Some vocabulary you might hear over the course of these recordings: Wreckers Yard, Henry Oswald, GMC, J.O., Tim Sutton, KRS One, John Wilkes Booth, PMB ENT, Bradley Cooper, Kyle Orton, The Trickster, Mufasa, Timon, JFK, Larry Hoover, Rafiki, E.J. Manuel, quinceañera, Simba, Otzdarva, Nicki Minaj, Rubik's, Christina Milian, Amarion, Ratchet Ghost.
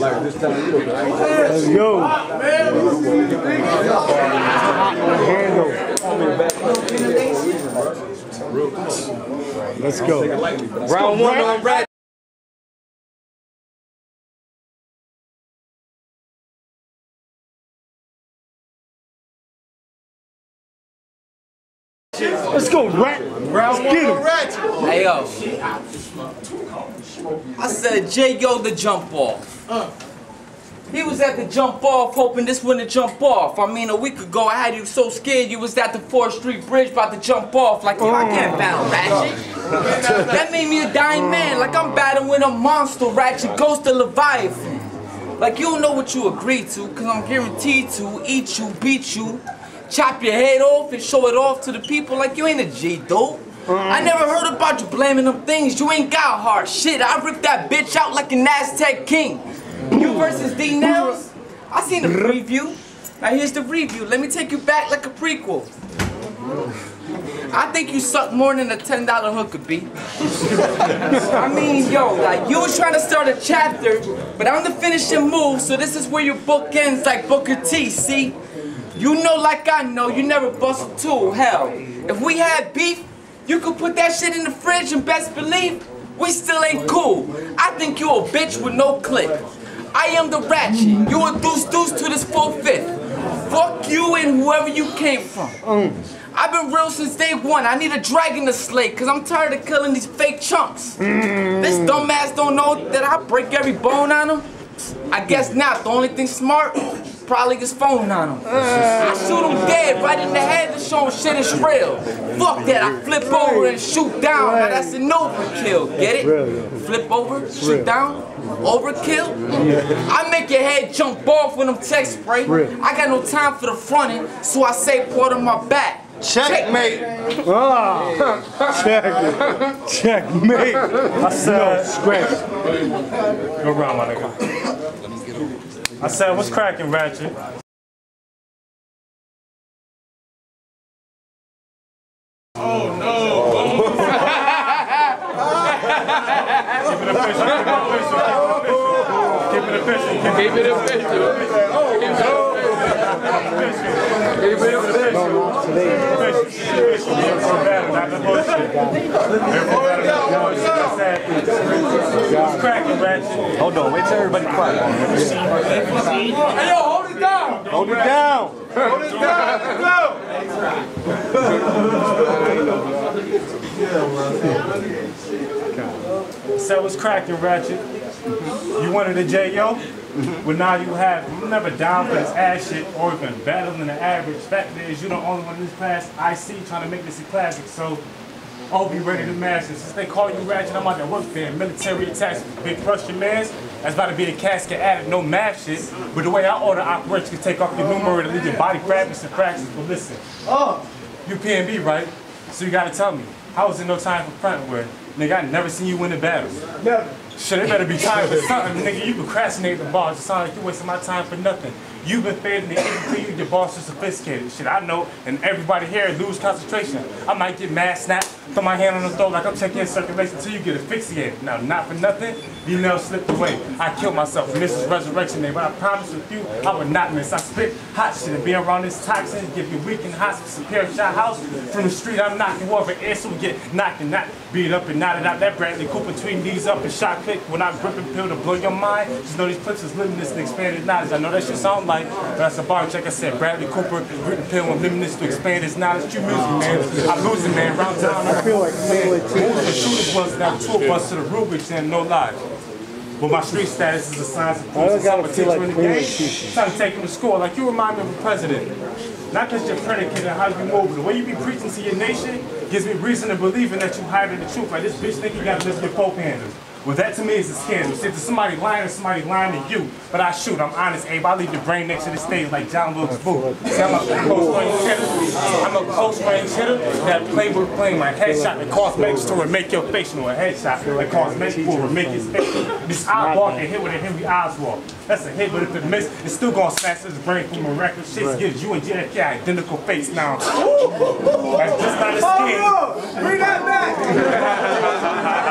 Like this time of year. Let's go. Handle. Let's go. Round one on Ratchet. Let's go, Rat. Round one on Ratchet. Hey, yo. I said J.O. the jump off. He was at the jump off hoping this wouldn't jump off. I mean, a week ago, I had you so scared you was at the 4th Street Bridge about to jump off like, I can't battle Ratchet. That made me a dying man, like I'm battling with a monster, Ratchet Ghost the Leviathan. Like, you don't know what you agreed to, because I'm guaranteed to eat you, beat you. Chop your head off and show it off to the people like you ain't a J.O. I never heard about you blaming them things. You ain't got heart. Shit, I ripped that bitch out like an Aztec king. You versus D Nails? I seen the preview. Now here's the review. Let me take you back like a prequel. I think you suck more than a $10 hooker, B. I mean, yo, like, you was trying to start a chapter, but I'm the finishing move, so this is where your book ends like Booker T, see? You know like I know, you never bust a tool, hell. If we had beef, you could put that shit in the fridge and best believe, we still ain't cool. I think you a bitch with no click. I am the Ratchet, you a deuce to this 4/5. Fuck you and whoever you came from. I've been real since day one, I need a dragon to slay, cause I'm tired of killing these fake chumps. This dumbass don't know that I break every bone on him. I guess not, the only thing smart, probably his phone on him. I shoot him dead right in the head to show him shit is real. Fuck that, I flip over and shoot down. Now that's an overkill, get it? Flip over, shoot down, overkill. I make your head jump off when I'm tech spray. I got no time for the fronting, so I say part of my back. Checkmate. Checkmate. Checkmate. I said, scratch. Go round, my nigga. I said, what's cracking, Ratchet? Oh, no. Keep it official. Keep it official. Keep it official. Keep it Hold on, wait till everybody quiet. Hey yo, hold it down! Hold it down! Hold it down! So what's cracking, Ratchet? You wanted a J.O.? Well, now you have. I'm never down for this ass shit or even better than the average. Fact is, you're the only one in this class I see trying to make this a classic, so I'll be ready to mash it. Since they call you Ratchet, I'm out there work there. Military attacks, big Russian mans. That's about to be a casket added, no math shit. But the way I order operates, you can take off your numerator, leave your body fragments and fractions. But listen, you PMB, right? So you gotta tell me, how is it no time for front wear? Nigga, I never seen you win the battles. Never. Shit, it better be time for something, nigga. You procrastinate the boss. It sounds like you're wasting my time for nothing. You've been fed in the EDP, your boss is sophisticated. Shit, I know, and everybody here lose concentration. I might get mad, snap, throw my hand on the throat like I'm checking circulation until you get asphyxiated. Now, not for nothing, you know, slipped away. I killed myself, Mrs. Resurrection Day, but I promise with you, I would not miss. I spit hot shit and be around this toxin, give you weak and hospice, a pair of shot house. From the street, I'm knocking whoever air, so we get knocked and knocked, beat up and knotted out. That Bradley Cooper between knees up and shot click. When I grip and peel to blow your mind, just know these clips is limitless and expanded knowledge. I know that shit sound like, but that's a bar check. I said Bradley Cooper, grip and peel with limitless to expand his knowledge. You losing, man. I'm losing, man. Round down. I feel like the shooters was now two of us to the Rubik's and no lies. But my street status is a sign of a teacher in the game. Trying to take him to school. Like, you remind me of a president. Not just your predicate and how you move. The way you be preaching to your nation gives me reason to believe in that you hide in the truth. Like, this bitch think you got to lift your Pope handles. Well, that to me is a scandal. See, if somebody lying to you, but I shoot. I'm honest, Abe. I leave your brain next to the stage like John Wilkes Booth. See, I'm a close-range hitter. That play with playing like headshot that costs makes to make your facial, or headshot that costs makes to make his facial. This eyeball can hit with a Henry Oswald. That's a hit, but if it misses, it's still gonna smash his brain from a record. Shit gives you and JFK identical face now. That's just not a scandal. Bring that back.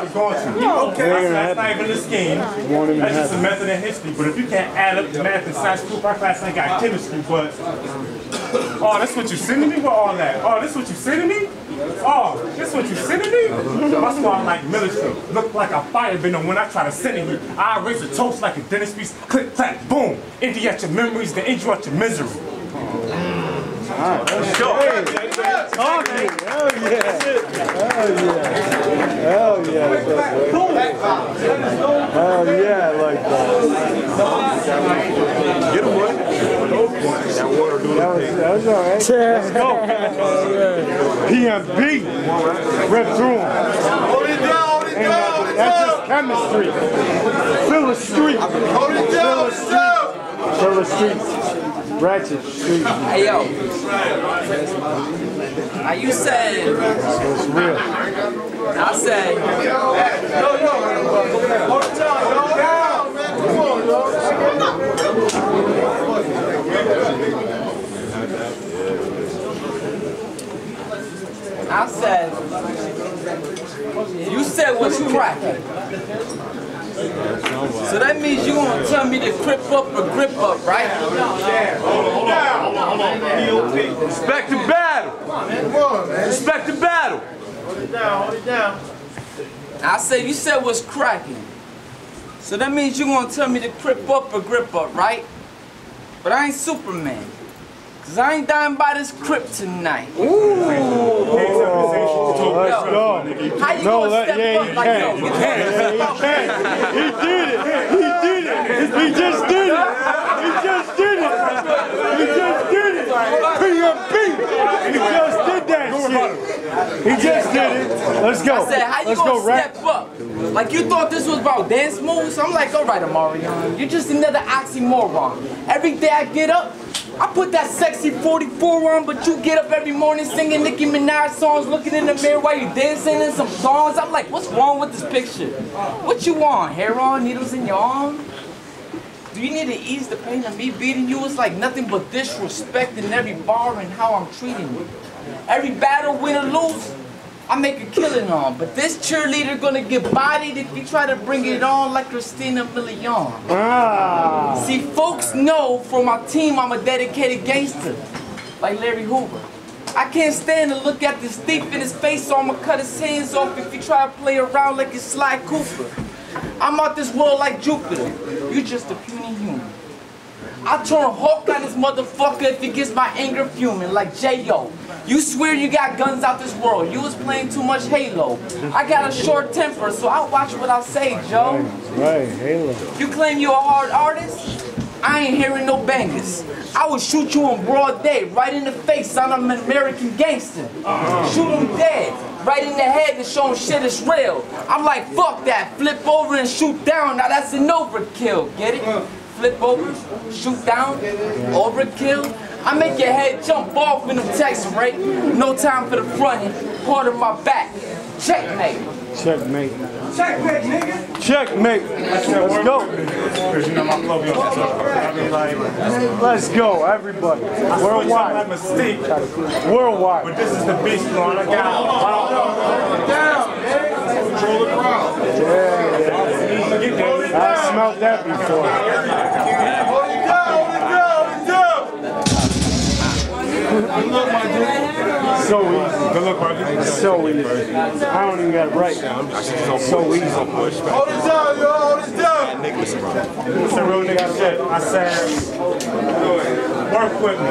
I was going to. No. Okay, that's not even the scheme. That's just a method in history. But if you can't add up the math and science group, our class ain't got chemistry. But oh, that's what you sending me with all that. Oh, this what you sending me. Oh, this what you sending me. That's why I'm like military. Look like a fire been on when I try to send it you. I raise a toast like a dentist piece. Click clack boom. Empty out your memories, then end you out your misery. Hell yeah, like that. Get away. That water doing the thing. That was all right. Let's go. PMB. Rip through him. Hold it down. That's just chemistry. Fill the street. Hold it down. Fill the street. Ratchet Street. Hey yo, are you saying? It's real. I say. I said. You said what you cracking. So that means you want to tell me to grip up or grip up, right? Hold on. Respect the battle. Respect the battle. Hold it down, hold it down. I say you said what's cracking. So that means you want to tell me to grip up or grip up, right? But I ain't Superman. Cause I ain't dying by this crypt tonight. Ooh. Oh, let's go. How you gonna step up like yo? He did it. He did it. He just did it. He just did it. He just did it. He just did that shit. He just did it. Let's go. I said, how you gonna step up? Like you thought this was about dance moves? I'm like, alright, Amarion, you're just another oxymoron. Every day I get up, I put that sexy 44 on, but you get up every morning singing Nicki Minaj songs, looking in the mirror while you're dancing in some songs. I'm like, what's wrong with this picture? What you want? Hair on, needles in your arm? Do you need to ease the pain of me beating you? It's like nothing but disrespect in every bar and how I'm treating you. Every battle, win or lose, I make a killing on. But this cheerleader gonna get bodied if you try to bring it on like Christina Milian. Ah. See, folks know from my team I'm a dedicated gangster, like Larry Hoover. I can't stand to look at this thief in his face, so I'ma cut his hands off if you try to play around like it's Sly Cooper. I'm out this world like Jupiter. You just a puny human. I turn Hulk on this motherfucker if he gets my anger fuming, like J.O. You swear you got guns out this world. You was playing too much Halo. I got a short temper, so I watch what I say, Joe. Right, Halo. You claim you're a hard artist? I ain't hearing no bangers. I will shoot you in broad day, right in the face. I'm an American gangster. Shoot him dead, right in the head to show him shit is real. I'm like, fuck that. Flip over and shoot down. Now that's an overkill. Get it? Flip over, shoot down, overkill. I make your head jump off in the Texas rate. No time for the front end, part of my back. Checkmate. Checkmate. Checkmate, nigga. Checkmate. Let's go. Let's go, everybody. Worldwide. Worldwide. But this is the beast, man. I got it. Control the crowd. Yeah. I smelled that before. Good luck, my dude. So easy. Good luck, my dude. So easy. I don't even got it right. So easy. Hold it down, yo. Hold it down. It's a real nigga shit. I said, work with me.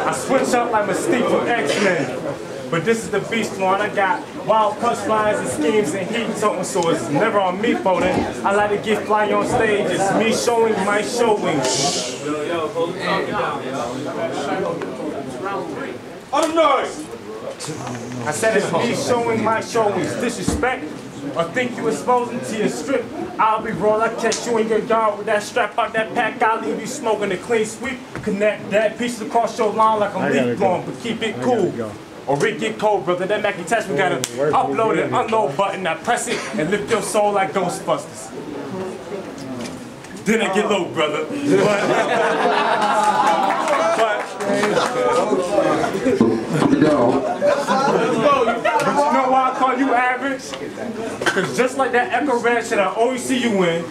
I switch up like Mystique from X-Men. But this is the beast one. I got wild punchlines and schemes and heat something, so it's never on me for that. I like to get fly on stage. It's me showing my showings. Yo, hold it down. Oh, no! I said it's me showing my showings. Disrespect or think you exposing to your strip. I'll be raw, I catch you in your yard with that strap out that pack. I'll leave you smoking a clean sweep. Connect that piece across your line like a leaf blowing, but keep it cool. Or it get cold, brother. That Mackie Tash, we gotta upload and unload button. Now press it and lift your soul like Ghostbusters. Then it get low, brother. But you know why I call you average? Because just like that Echo Rap shit I always see you in,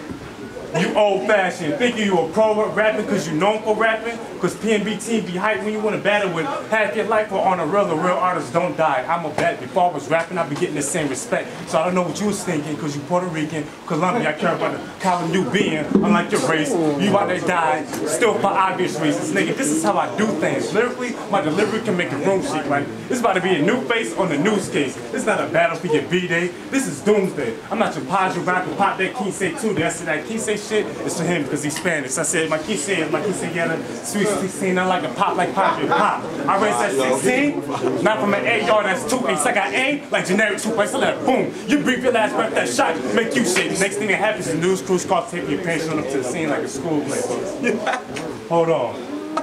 you old-fashioned, thinking you a pro at rapping because you known for rapping, because PMB team be hyped when you want to battle with half your life, or on a real, the real artists don't die. I'm a vet. Before I was rapping, I be getting the same respect. So I don't know what you was thinking, because you Puerto Rican, Colombia, I care about the column you being, unlike your race. You out there die, still for obvious reasons. Nigga, this is how I do things. Lyrically, my delivery can make the room shake. Like, this about to be a new face on the news case. This is not a battle for your B-Day. This is doomsday. I'm not your Padre rapper, pop that Quince too. That's that Quince shit, it's for him because he's Spanish. I said, my quince is my quinceañera, sweet 16, I like a pop like pop, pop. I raised that 16, not from an 8, y'all, that's 2 8. I got aim like generic 2 8. I like, boom, you breathe your last breath, that shot make you shake. Next thing that happens, the news crews call taking your patient up to the scene like a school play. Hold on.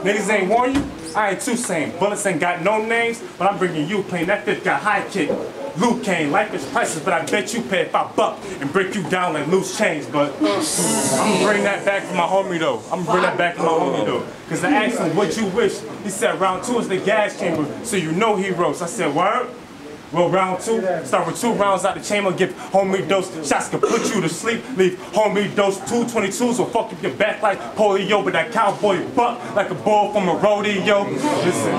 Niggas ain't warn you, I ain't too sane. Bullets ain't got no names, but I'm bringing you pain. That fifth got high kick. Luke Kane, life is priceless, but I bet you pay if I buck and break you down like loose change. But I'm bring that back for my homie though. I'm bring that back for my homie though. Cause I asked him, what you wish? He said, round two is the gas chamber, so you know he roasts. I said, word? Well, round two, start with 2 rounds out the chamber, give homie dose. Shots can put you to sleep, leave homie dose. 222s will fuck up your back like polio, but that cowboy buck like a bull from a rodeo. Listen,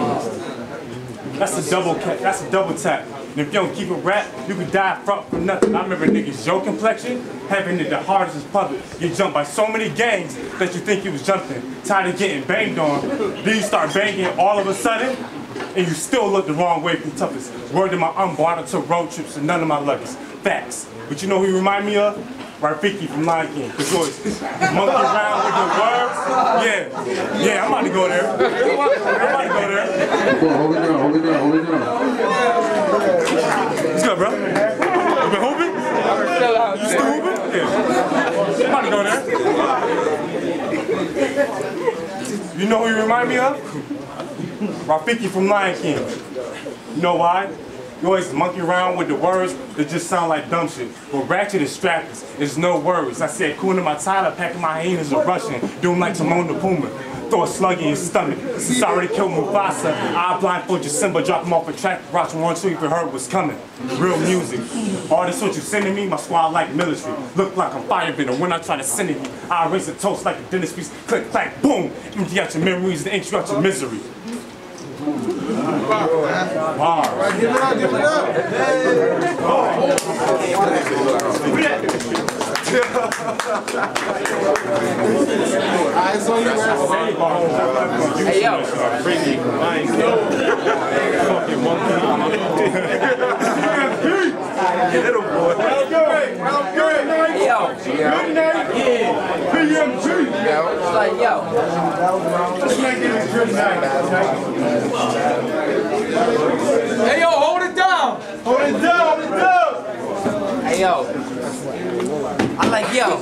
that's a double cat, that's a double tap. And if you don't keep it rap, you can die front for nothing. I remember niggas your complexion, having it the hardest is public. You jumped by so many gangs that you think you was jumping. Tired of getting banged on, then you start banging all of a sudden, and you still look the wrong way from toughest. Word to my uncle, I took road trips and none of my luggage. Facts. But you know who you remind me of? Rafiki from Lion King. Cause you always monkey around with your words. Yeah. Yeah, I'm about to go there. Hold it down, hold it down, hold it down. What's good, bro? You been hooping? You still hooping? Yeah. I'm about to go there. You know who you remind me of? Rafiki from Lion King. You know why? You always monkey around with the words that just sound like dumb shit. But Ratchet is strapless, there's no worries. I said, cooling my Tyler, packing my hyenas and rushing, doing like Timon the Puma. Throw a slug in his stomach. Since I already killed Mufasa, I blindfold your Simba, drop him off a track, watch 1 2 if you heard what's coming. Real music. All this what you sending me, my squad like military. Look like I'm firebender when I try to send it. I erase a toast like a dentist piece. Click, clack, boom. Empty out your memories and empty out your misery. Wow. Give it up, give it up. Eyes on you. Hey, yo. Fucking one. Little boy. Good night. PMG. It's like, yo. Just make it a good night. Hey yo, hold it down! Hold it down, hold it down! Hey yo, I like yo.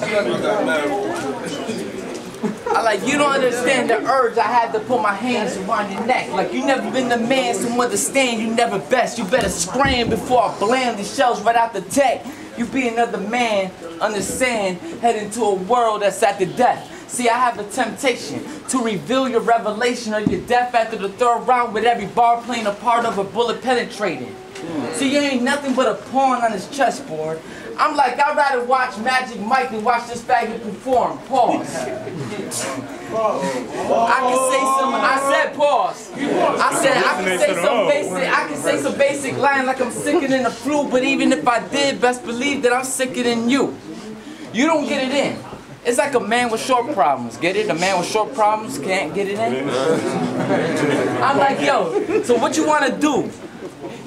I like, you don't understand the urge I had to put my hands around your neck. Like you never been the man, some understand you never best. You better scram before I blam the shells right out the tech. You be another man, understand, head into a world that's at the death. See, I have a temptation to reveal your revelation of your death after the 3rd round with every bar playing a part of a bullet penetrating. See, you ain't nothing but a pawn on his chessboard. I'm like, I'd rather watch Magic Mike than watch this faggot perform. Pause. I can say some, I said pause. I said I can say some basic, I can say some basic line like I'm sicker than the flu, but even if I did, best believe that I'm sicker than you. You don't get it in. It's like a man with short problems, get it? A man with short problems can't get it in? I'm like, yo, so what you want to do?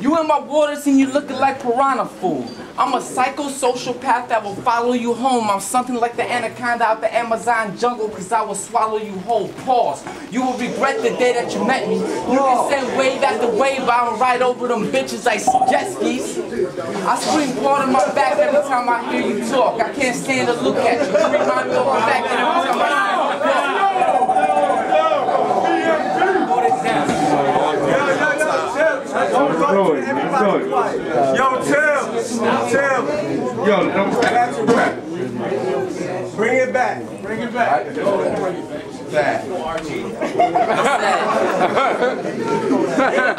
You in my waters and you looking like piranha food. I'm a psychosocial path that will follow you home. I'm something like the anaconda out the Amazon jungle because I will swallow you whole. Pause. You will regret the day that you met me. You can send wave after wave, but I'm right over them bitches like jet skis. I scream blood in my back every time I hear you talk. I can't stand to look at you. You remind me of my back every time I hear you talk. Yo, Tim. Yo, bring it back. Bring it back.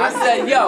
I said, yo.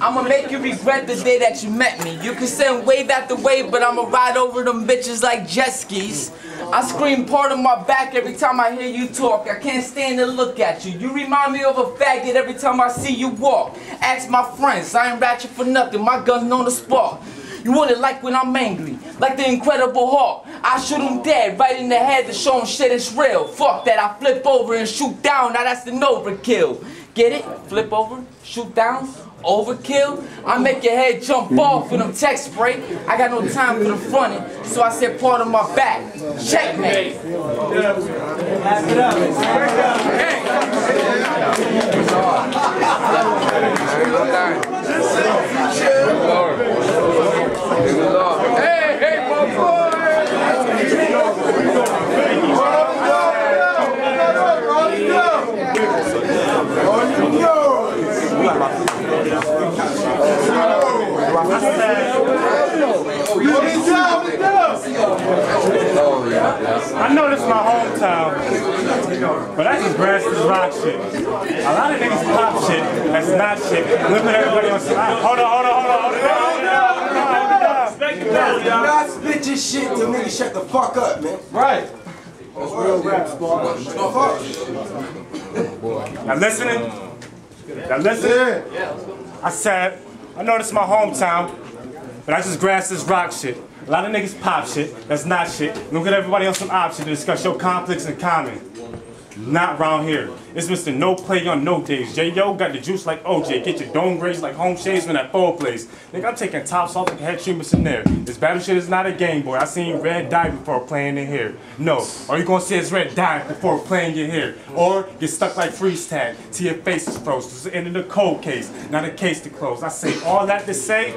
I'ma make you regret the day that you met me. You can send wave after wave, but I'ma ride over them bitches like jet skis. I scream part of my back every time I hear you talk. I can't stand to look at you. You remind me of a faggot every time I see you walk. Ask my friends, I ain't ratchet for nothing. My gun's known to spark. You want it like when I'm angry, like the Incredible Hulk. I shoot him dead, right in the head to show him shit is real. Fuck that, I flip over and shoot down, now that's an overkill. Get it? Flip over, shoot down, overkill. I make your head jump off with them text break. I got no time for the frontin', so I said part of my back. Checkmate. I know this is my hometown, but that's just grassroots rock shit. A lot of niggas pop shit, that's not shit. Look at everybody on side. Hold on. Not bitches shit till niggas shut the fuck up, man. Right. That's real rap, squad. Now listen. I said, I know this is my hometown, but that's just grassroots rock shit. A lot of niggas pop shit, that's not shit. Look at everybody else some option to discuss your conflicts in common. Not round here. It's Mr. No Play on No Days. J.O. got the juice like OJ. Get your dome raised like home shades when that phone plays. Nigga, I'm taking tops off and head treatments in there. This battle shit is not a game, boy. I seen red dye before playing in here. No, all you gonna see is red dye before playing in here. Or get stuck like freeze tag till your face is froze. This is the end of the cold case, not a case to close. I say all that to say,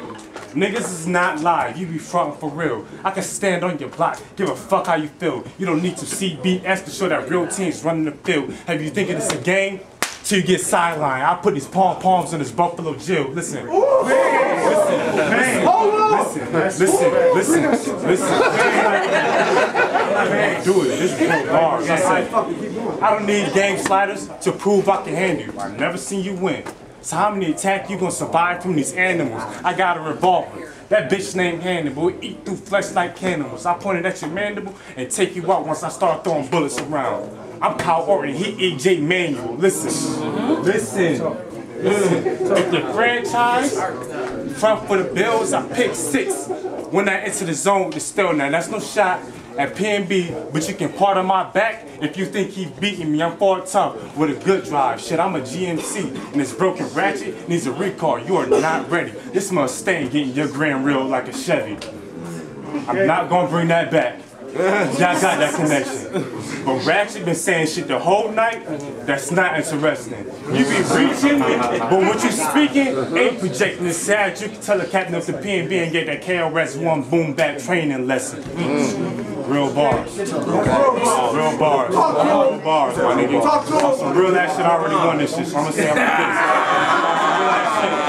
niggas is not live, you be frontin' for real. I can stand on your block, give a fuck how you feel. You don't need to CBS to show that real teams running the field. Have you thinking it's a game? Till you get sidelined. I put these palms on this Buffalo Jill. Listen. Listen. Do it. This is real bars. I don't need game sliders to prove I can handle you. I've never seen you win. So how many attack you gonna survive from these animals? I got a revolver. That bitch named Hannibal eat through flesh like cannibals. I pointed at your mandible and take you out once I start throwing bullets around. I'm Kyle Orton, he E.J. Manuel. Listen. If the franchise front for the Bills, I pick 6. When I enter the zone, it's still now. That's no shot at PMB, but you can part on my back if you think he beating me. I'm far tough with a good drive. Shit, I'm a GMC, and this broken ratchet needs a recall. You are not ready. This Mustang getting your Grand Reel like a Chevy. I'm not gonna bring that back. Y'all got that connection. But Ratchet been saying shit the whole night that's not interesting. You be reaching, but what you speaking ain't projecting. It's sad you can tell the captain of the PNB and get that KRS One boom back training lesson. Real bars, my nigga. Some real ass shit. I already won this shit, so I'm gonna say I'm real ass shit.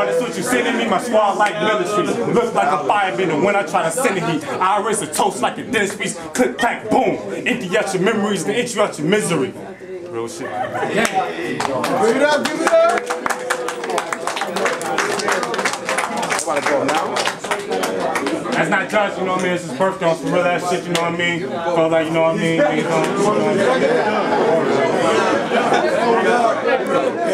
This what you sending me, my squad like military. Look like a fire vendor when I try to send it heat. I raise a toast like a dentist piece. Click, clack, boom. Empty out your memories and empty out your misery. Real shit. Give it up. I'm about to go now. That's not judge, you know what I mean? It's his birthday on some real ass shit, you know what I mean? Felt like, you know what I mean?